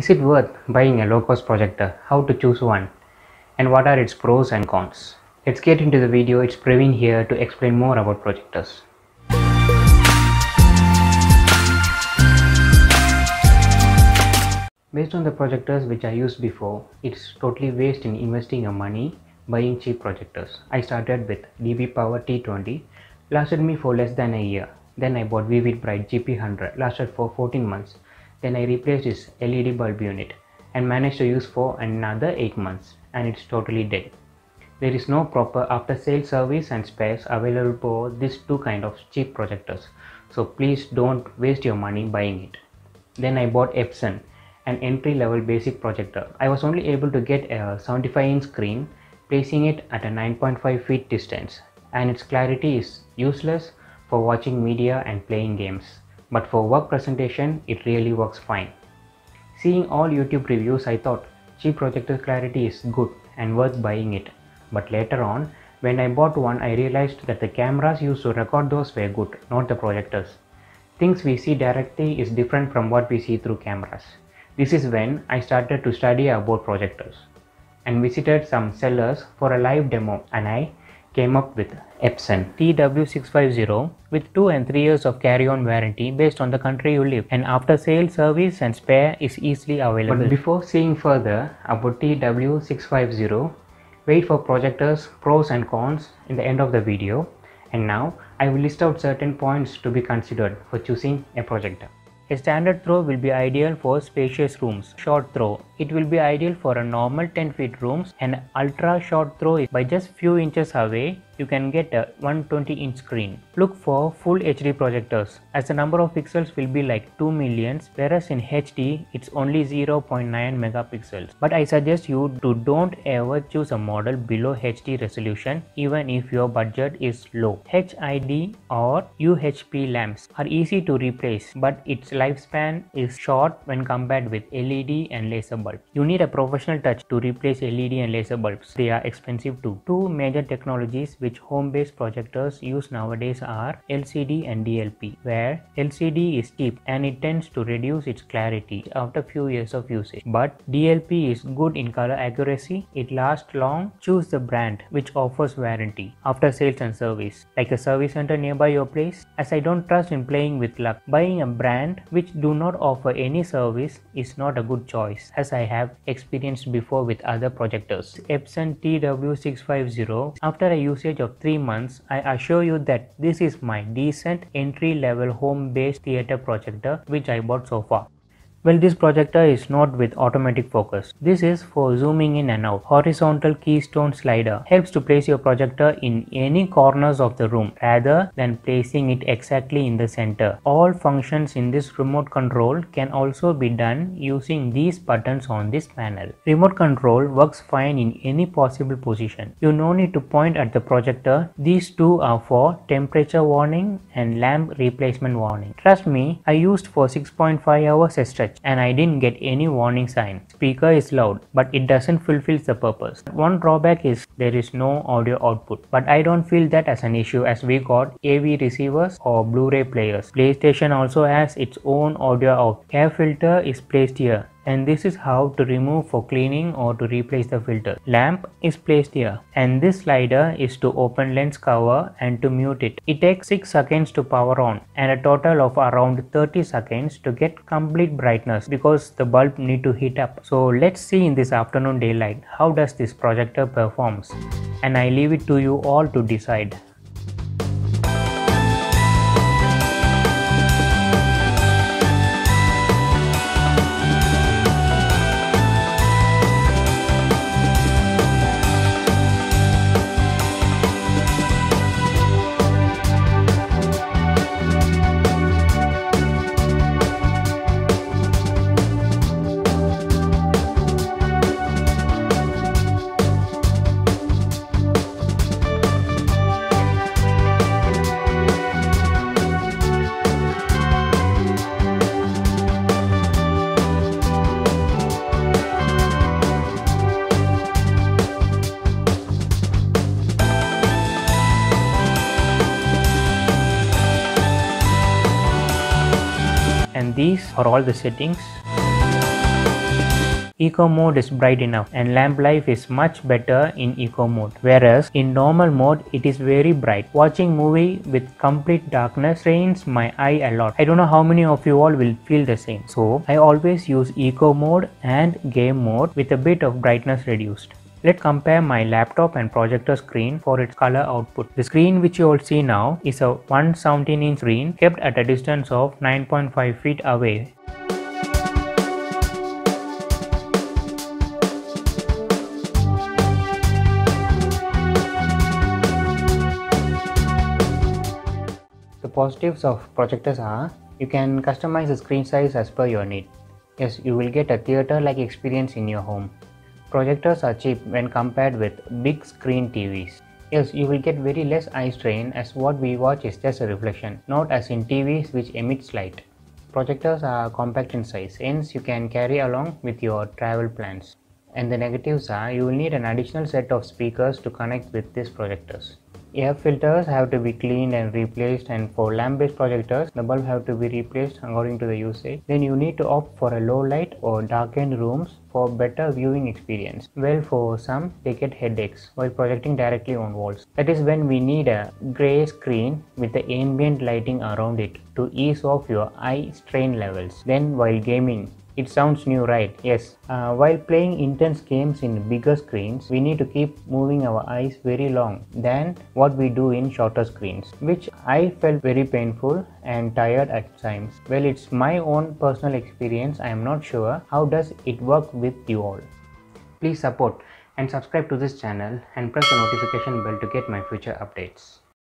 Is it worth buying a low-cost projector? How to choose one? And what are its pros and cons? Let's get into the video. It's Praveen here to explain more about projectors. Based on the projectors which I used before, it's totally waste in investing your money buying cheap projectors. I started with DB Power T20, lasted me for less than a year. Then I bought Vivid Bright GP100, lasted for 14 months. Then I replaced this LED bulb unit and managed to use for another 8 months and it's totally dead. There is no proper after sale service and spares available for these two kind of cheap projectors, so please don't waste your money buying it. Then I bought Epson, an entry level basic projector. I was only able to get a 75-inch screen, placing it at a 9.5 feet distance, and its clarity is useless for watching media and playing games. But for work presentation, it really works fine. Seeing all YouTube reviews, I thought cheap projector clarity is good and worth buying it. But later on, when I bought one, I realized that the cameras used to record those were good, not the projectors. Things we see directly is different from what we see through cameras. This is when I started to study about projectors and visited some sellers for a live demo, and I came up with Epson EH-TW650 with 2 and 3 years of carry-on warranty based on the country you live, and after-sale service and spare is easily available. But before seeing further about TW650, wait for projectors, pros and cons in the end of the video, and now I will list out certain points to be considered for choosing a projector. A standard throw will be ideal for spacious rooms. Short throw. It will be ideal for a normal 10 feet rooms, and ultra short throw is by just few inches away you can get a 120-inch screen. Look for Full HD projectors as the number of pixels will be like 2 millions, whereas in HD it's only 0.9 megapixels. But I suggest you to don't ever choose a model below HD resolution even if your budget is low. HID or UHP lamps are easy to replace, but its lifespan is short when compared with LED and laser bulb. You need a professional touch to replace LED and laser bulbs. They are expensive too. Two major technologies which home-based projectors use nowadays are LCD and DLP, where LCD is cheap and it tends to reduce its clarity after few years of usage. But DLP is good in color accuracy, it lasts long. Choose the brand which offers warranty, after sales and service, like a service center nearby your place, as I don't trust in playing with luck. Buying a brand which do not offer any service is not a good choice, as I have experienced before with other projectors. Epson TW650, after a usage of 3 months, I assure you that this is my decent entry-level home-based theater projector which I bought so far. Well, this projector is not with automatic focus. This is for zooming in and out. Horizontal keystone slider helps to place your projector in any corners of the room rather than placing it exactly in the center. All functions in this remote control can also be done using these buttons on this panel. Remote control works fine in any possible position. You no need to point at the projector. These two are for temperature warning and lamp replacement warning. Trust me, I used for 6.5 hours a stretch and I didn't get any warning sign. Speaker is loud, but it doesn't fulfill the purpose. One drawback is there is no audio output, but I don't feel that as an issue as we got AV receivers or Blu-ray players. PlayStation also has its own audio out. Air filter is placed here, and this is how to remove for cleaning or to replace the filter. Lamp is placed here, and this slider is to open lens cover and to mute it. It takes 6 seconds to power on and a total of around 30 seconds to get complete brightness because the bulb need to heat up. So let's see in this afternoon daylight how does this projector performs, and I leave it to you all to decide. And these are all the settings. Eco mode is bright enough and lamp life is much better in eco mode, whereas in normal mode it is very bright. Watching movie with complete darkness strains my eye a lot. I don't know how many of you all will feel the same. So I always use eco mode and game mode with a bit of brightness reduced. Let's compare my laptop and projector screen for its color output. The screen which you all see now is a 117-inch screen kept at a distance of 9.5 feet away. The positives of projectors are you can customize the screen size as per your need. Yes, you will get a theater-like experience in your home. Projectors are cheap when compared with big screen TVs. Yes, you will get very less eye strain as what we watch is just a reflection, not as in TVs which emits light. Projectors are compact in size, hence you can carry along with your travel plans. And the negatives are you will need an additional set of speakers to connect with these projectors. Air filters have to be cleaned and replaced, and for lamp based projectors the bulb have to be replaced according to the usage. Then you need to opt for a low light or darkened rooms for better viewing experience. Well, for some they get headaches while projecting directly on walls. That is when we need a grey screen with the ambient lighting around it to ease off your eye strain levels. Then while gaming, it sounds new, right? Yes. While playing intense games in bigger screens, we need to keep moving our eyes very long than what we do in shorter screens, which I felt very painful and tired at times. Well, it's my own personal experience. I am not sure how does it work with you all. Please support and subscribe to this channel and press the notification bell to get my future updates.